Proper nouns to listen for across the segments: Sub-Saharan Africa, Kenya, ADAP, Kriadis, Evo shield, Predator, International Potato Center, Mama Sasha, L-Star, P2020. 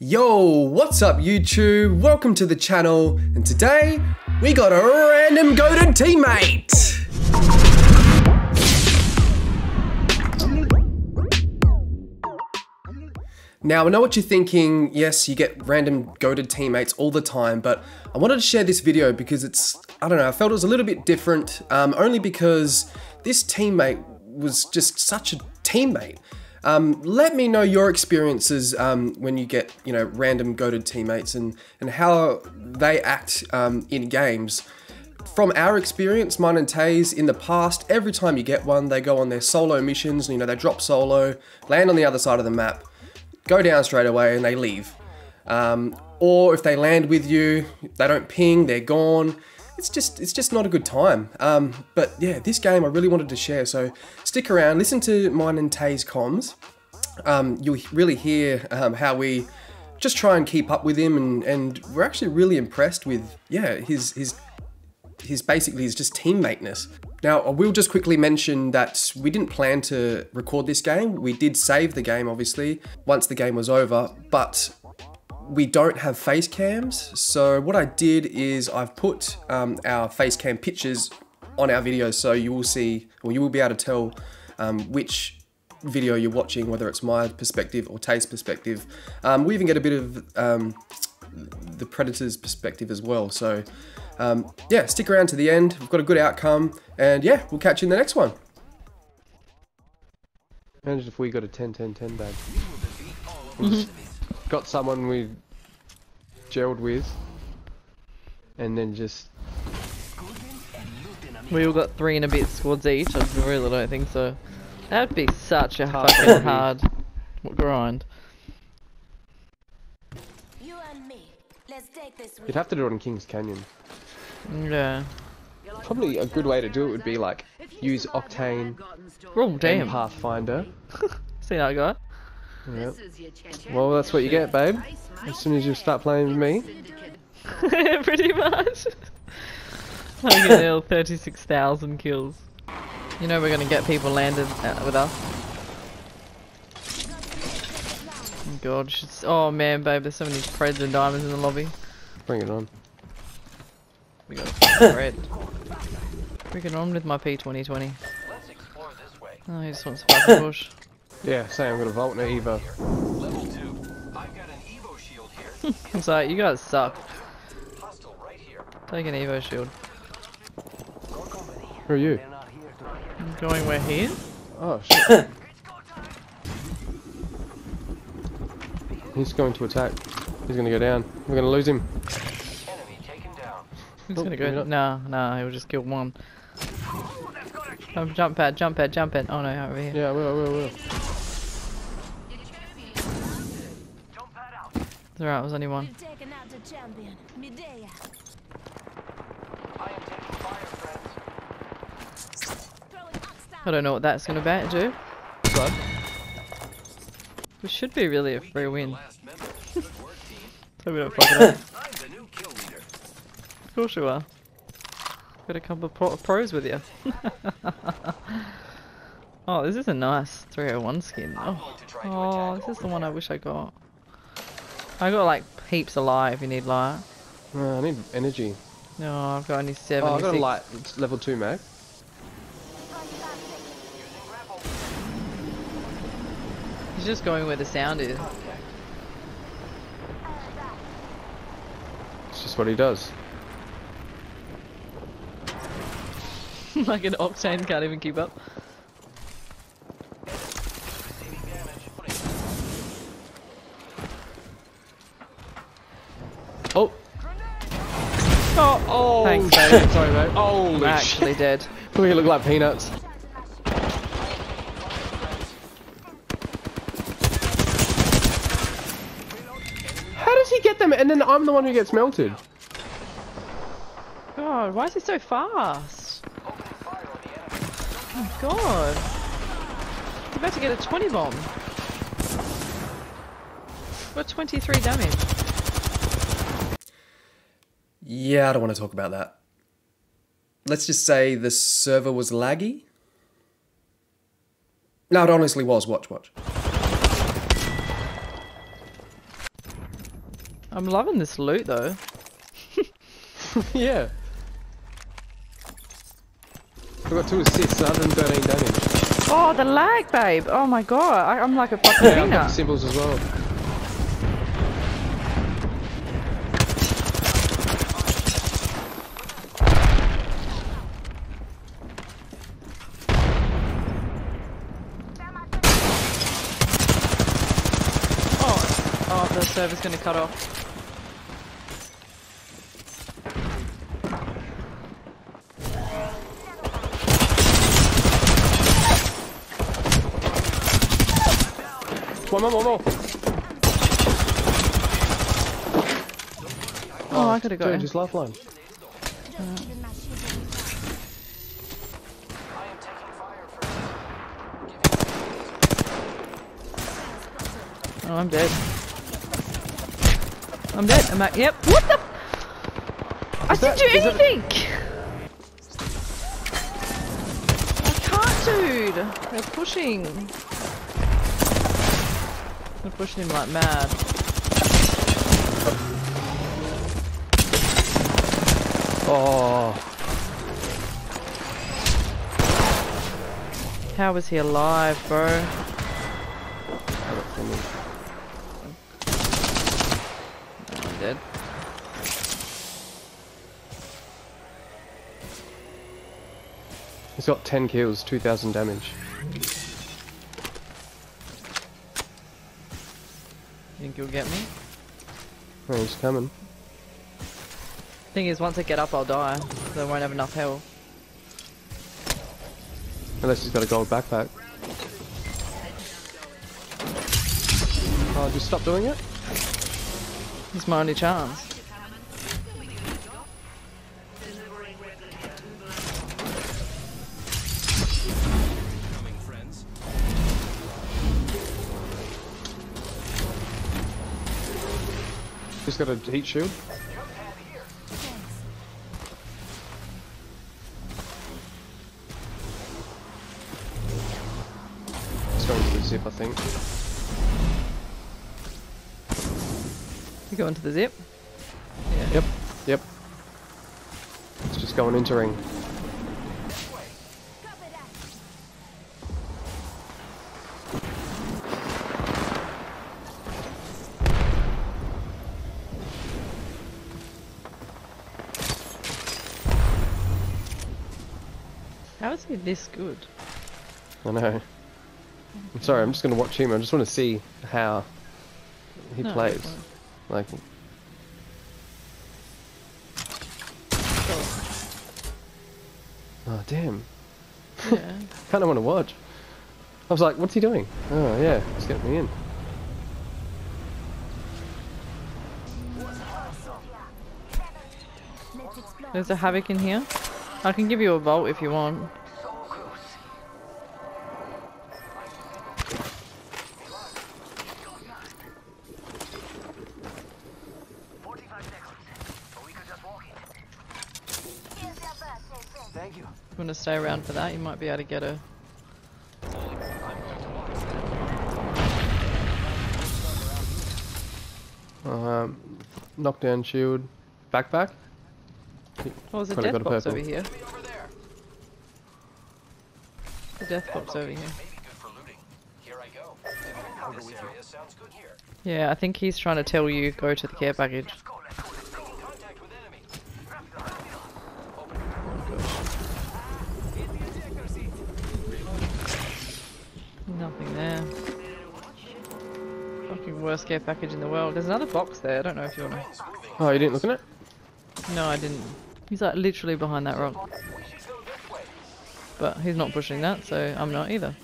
Yo, what's up YouTube? Welcome to the channel, and today we got a random goated teammate! Now, I know what you're thinking. Yes, you get random goated teammates all the time, but I wanted to share this video because it's, I don't know, I felt it was a little bit different, only because this teammate was just such a teammate. Let me know your experiences when you get, you know, random goated teammates and how they act in games. From our experience, mine and Tay's, in the past, every time you get one, they go on their solo missions, you know, they drop solo, land on the other side of the map, go down straight away and they leave. Or if they land with you, they don't ping, they're gone. It's just not a good time. But yeah, this game I really wanted to share, so stick around, listen to mine and Tay's comms. You'll really hear how we just try and keep up with him, and we're actually really impressed with, yeah, basically his just teammateness. Now, I will just quickly mention that we didn't plan to record this game. We did save the game, obviously, once the game was over, but we don't have face cams, so what I did is I've put our face cam pictures on our videos, so you will see, or you will be able to tell which video you're watching, whether it's my perspective or Tay's perspective. We even get a bit of the Predator's perspective as well, so yeah, stick around to the end. We've got a good outcome, and yeah, we'll catch you in the next one. Imagine if we got a 10-10-10 bag. Got someone we gelled with, and then just... We all got 3 and a bit squads each, I really don't think so. That'd be such a fucking hard grind. You and me. Let's take this. You'd have to do it in Kings Canyon. Yeah. Probably a good way to do it would be like, use Octane, oh, damn, and Pathfinder. See that guy? Yep. Well, that's what you get, babe. As soon as you start playing with me. Pretty much. I get there 36,000 kills. You know we're gonna get people landed with us. Oh, God, oh man, babe, there's so many Preds and Diamonds in the lobby. Bring it on. We got a Pred. Bring it on with my P2020. Let's explore this way. Oh, he just wants to fucking push. Yeah, say I'm gonna vault an Evo. Level 2. I've got an Evo shield here. I'm sorry, you guys suck. Hostile right here. Take an Evo shield. Who are you? I'm going where he is? Oh shit. He's going to attack. He's gonna go down. We're gonna lose him. Enemy taken down. He's gonna go. Nah, he'll just kill one. Jump pad, jump pad, jump pad. Oh no, over here. Yeah, I will. It's alright, it was only one. I don't know what that's going to do. What? This should be really a free win. So we don't fuck it up. Of course you are. Got a couple of pros with you. Oh, this is a nice 301 skin. Oh, this is the one I wish I got. I got like heaps of light if you need light. I need energy. No, I've got only 7. Oh, I've got a light. It's level 2 mag. He's just going where the sound is. It's just what he does. Like an Octane can't even keep up. Oh! Oh! Thanks, babe. Sorry, mate. Oh, I'm actually dead. We look like peanuts. How does he get them? And then I'm the one who gets melted. God, why is he so fast? Oh God! He's about to get a 20 bomb. What 23 damage? Yeah, I don't want to talk about that. Let's just say the server was laggy. No, it honestly was. Watch. I'm loving this loot though. Yeah. I got 2 assists, 113 damage. Oh, the lag, babe! Oh my god, I'm like a fucking winner. Yeah, symbols as well. Oh, the server's gonna cut off. One more. Oh, I could have got him. Just lifeline. Oh, I'm dead. I'm out. Yep. What the? I didn't do anything. I can't, dude. They're pushing. I'm pushing him like mad. Oh. How was he alive, bro? I'm dead. He's got 10 kills, 2,000 damage. Think you'll get me? Oh, he's coming. Thing is, once I get up, I'll die. So I won't have enough health. Unless he's got a gold backpack. Oh, just stop doing it? It's my only chance. Just got a heat shield. It's going to the zip, I think. You go into the zip? Yeah. Yep. It's just going into ring. How is he this good? I know. I'm sorry, I'm just going to watch him. I just want to see how he plays. Like... Oh, damn. Yeah. Kind of want to watch. I was like, what's he doing? Oh, yeah, he's getting me in. There's a Havoc in here. I can give you a vault if you want. Thank you. I'm gonna stay around for that. You might be able to get a. Knockdown shield, backpack. Oh, there's a death box over here. The death box over here. Yeah, I think he's trying to tell you go to the care package. Nothing there. Fucking worst care package in the world. There's another box there. I don't know if you want to. Oh, you didn't look at it? No, I didn't. He's like literally behind that rock. But he's not pushing that, so I'm not either.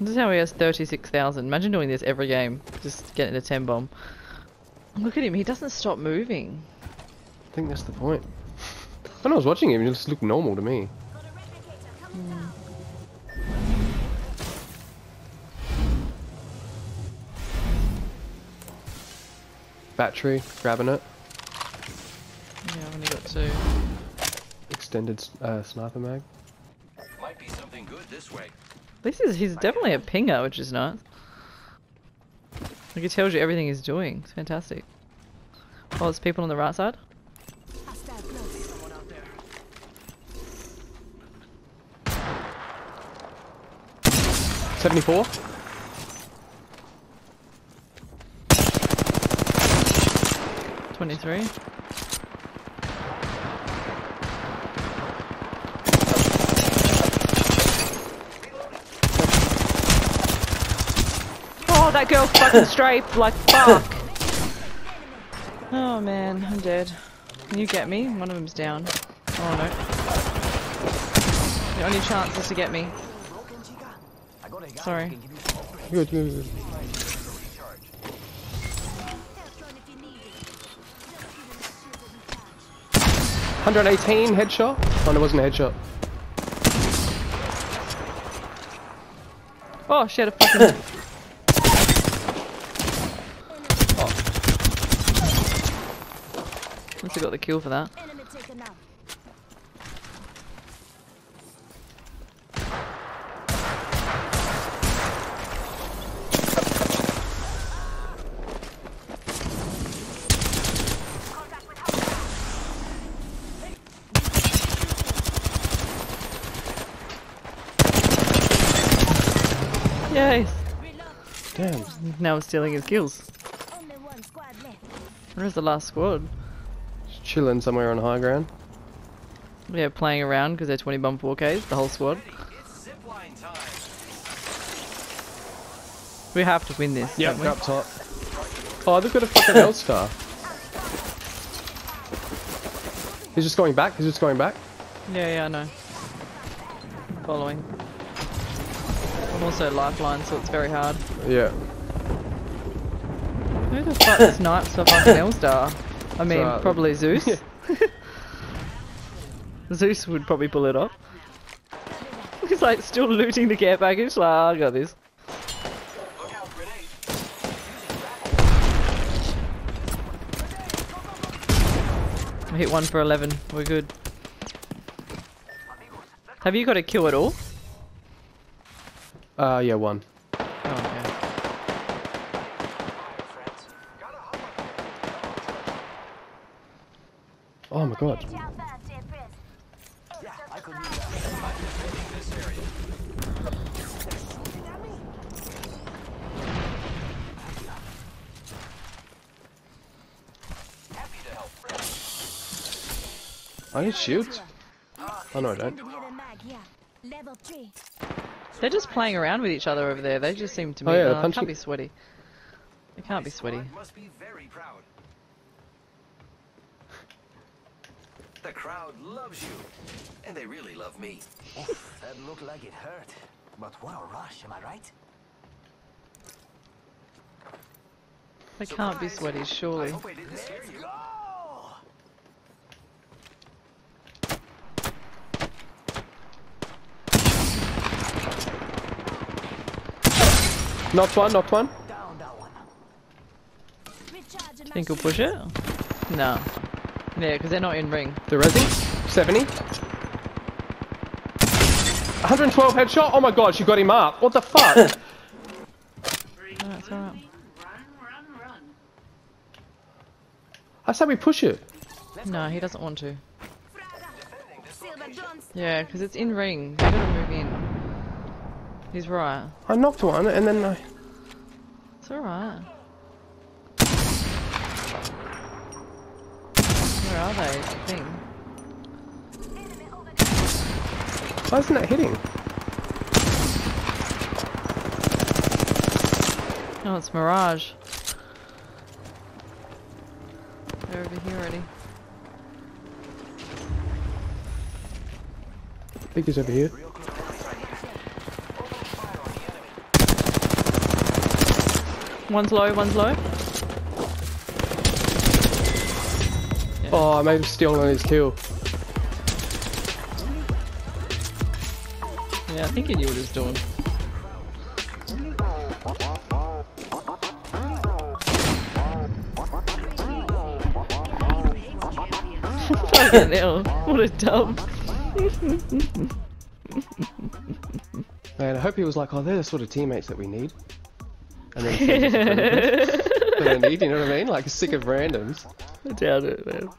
This is how he has 36,000. Imagine doing this every game. Just getting a 10 bomb. Look at him, he doesn't stop moving. I think that's the point. When I was watching him, he just looked normal to me. Battery, grabbing it. Yeah, I've only got 2. Extended sniper mag. Might be something good this way. He's definitely a pinger, which is nice. Like, it tells you everything he's doing. It's fantastic. Oh, there's people on the right side. '74. '23. Oh, that girl fucking strafed like fuck. Oh man, I'm dead. Can you get me? One of them's down. Oh no. The only chance is to get me. Sorry. Good. '118 headshot? Oh, it wasn't a headshot. Oh, she had a fucking... oh. Must have got the kill for that. Yes. Damn. Now we're stealing his kills. Where's the last squad? Just chilling somewhere on high ground. Yeah, playing around because they're 20 bomb 4Ks, the whole squad. We have to win this. Yep, up top. Oh, they've got a fucking L-Star. He's just going back, Yeah, I know. Following. I'm also lifeline, so it's very hard. Yeah. Who the fuck snipes a fucking L-Star? I mean, so, probably Zeus. Zeus would probably pull it off. He's like still looting the care package. Like, I got this. I hit one for 11. We're good. Have you got a kill at all? Yeah, one. Oh, okay. Oh my god. I need shields. Oh no, I don't. They're just playing around with each other over there. They just seem to me. Oh, yeah, can't be sweaty. It can't be sweaty. The crowd loves you, and they really love me. That looked like it hurt, but what a rush! Am I right? They can't be sweaty, surely. Knocked one. Think he'll push it? No. Yeah, because they're not in ring. They're resin. 70. 112 headshot. Oh my god, she got him up. What the fuck? No, it's all right. I said we push it. No, he doesn't want to. Yeah, because it's in ring. They gotta move in. He's right. I knocked one and then I... It's alright. Where are they? It's a thing. Why isn't that hitting? Oh, it's Mirage. They're over here already. I think he's over here. One's low. Yeah. Oh, I made him steal on his kill. Yeah, I think he knew what he was doing. Fucking hell, what a dumb. Man, I hope he was like, oh, they're the sort of teammates that we need. and then, and then you know what I mean? Like sick of randoms. I doubt it, man.